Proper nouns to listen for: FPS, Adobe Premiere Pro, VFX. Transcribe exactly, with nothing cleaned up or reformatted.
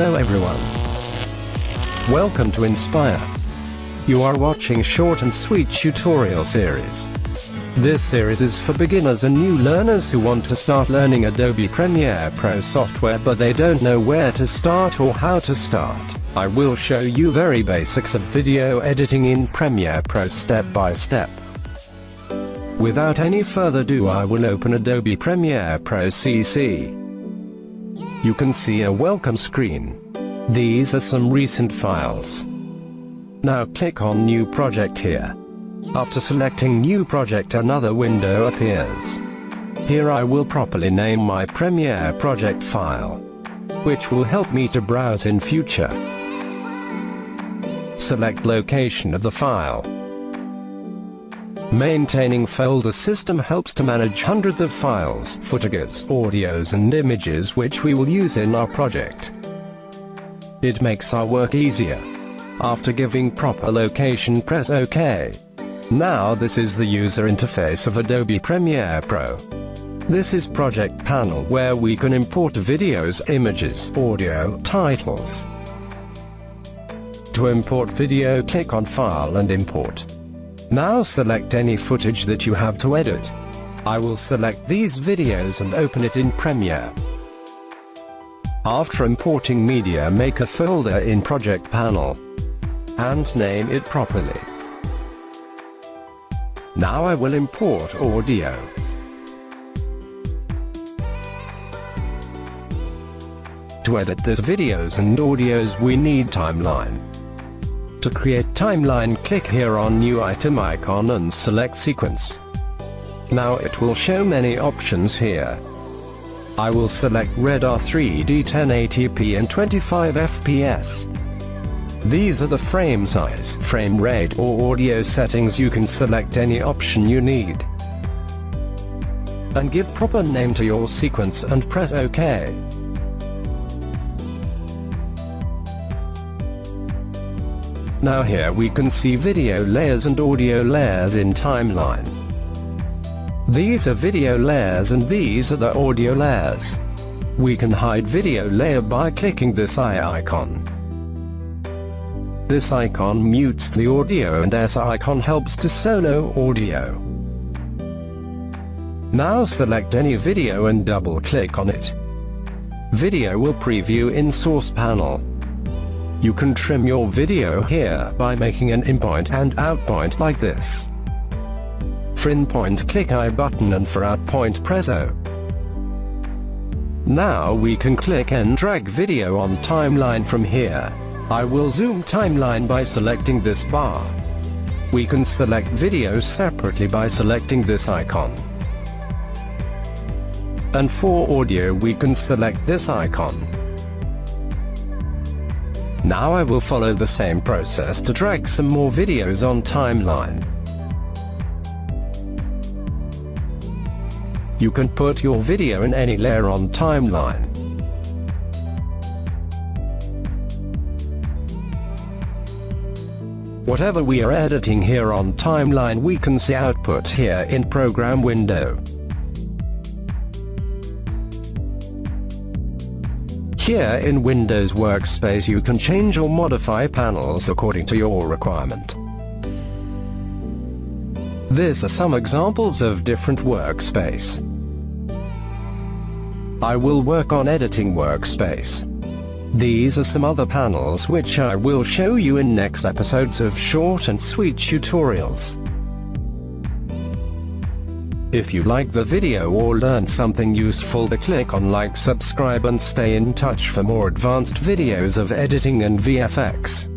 Hello everyone. Welcome to Inspire. You are watching short and sweet tutorial series. This series is for beginners and new learners who want to start learning Adobe Premiere Pro software but they don't know where to start or how to start. I will show you very basics of video editing in Premiere Pro step by step. Without any further ado, I will open Adobe Premiere Pro C C. You can see a welcome screen. These are some recent files. Now click on New Project here. After selecting New Project, another window appears. Here I will properly name my Premiere Project file, which will help me to browse in future. Select location of the file. Maintaining folder system helps to manage hundreds of files, photographs, audios and images which we will use in our project. It makes our work easier. After giving proper location, press OK. Now this is the user interface of Adobe Premiere Pro. This is project panel where we can import videos, images, audio, titles. To import video, click on File and Import. Now select any footage that you have to edit. I will select these videos and open it in Premiere. After importing media, make a folder in Project Panel and name it properly. Now I will import audio. To edit these videos and audios, we need timeline. To create timeline, click here on new item icon and select sequence. Now it will show many options here. I will select Red R three D ten eighty p and twenty-five F P S. These are the frame size, frame rate or audio settings. You can select any option you need. And give proper name to your sequence and press OK. Now here we can see video layers and audio layers in timeline. These are video layers and these are the audio layers. We can hide video layer by clicking this eye icon. This icon mutes the audio and S icon helps to solo audio. Now select any video and double click on it. Video will preview in source panel. You can trim your video here by making an in-point and out-point like this. For in-point, click I button and for out-point, press O. Now we can click and drag video on timeline from here. I will zoom timeline by selecting this bar. We can select video separately by selecting this icon. And for audio, we can select this icon. Now I will follow the same process to drag some more videos on timeline. You can put your video in any layer on timeline. Whatever we are editing here on timeline, we can see output here in program window. Here in Windows Workspace you can change or modify panels according to your requirement. These are some examples of different workspace. I will work on editing workspace. These are some other panels which I will show you in next episodes of short and sweet tutorials. If you like the video or learned something useful, then click on like, subscribe and stay in touch for more advanced videos of editing and V F X.